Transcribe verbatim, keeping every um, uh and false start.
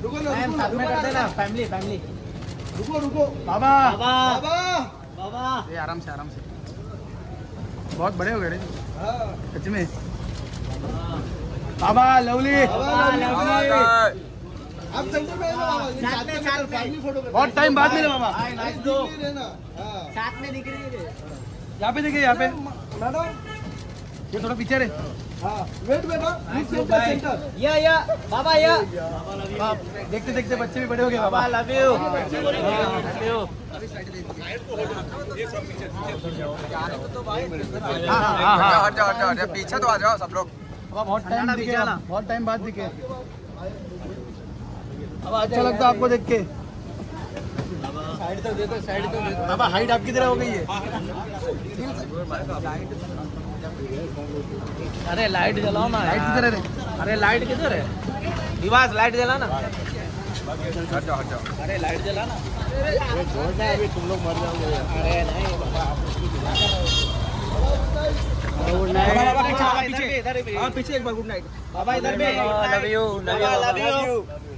Family family रुको रुको बाबा बाबा बाबा ये आराम से आराम से बहुत बड़े हो गए सच में। बाबा लवली आप बहुत टाइम बाद मिले बाबा साथ में दिख रही है यहाँ पे देखिए यहाँ पे ये थोड़ा पीछे वेट बेटा सेंटर या या बाबा या देखते देखते बच्चे भी बड़े हो गए बाबा लव यू लव यू पीछे तो आ जाओ सब लोग बाबा बहुत टाइम दिखे बहुत टाइम बाद दिखे अब अच्छा लगता है आपको देख के साइड तो दे दो साइड तो दे दो बाबा हाइट आपकी तरह हो गई है। अरे लाइट जलाओ ना लाइट किधर है अरे लाइट किधर है दिवास लाइट जला ना अरे लाइट जला ना अभी तुम लोग मर जाओगे। अरे नहीं गुड नाइट पीछे पीछे एक बार गुड नाइट बाबा इधर भी लव यू लव यू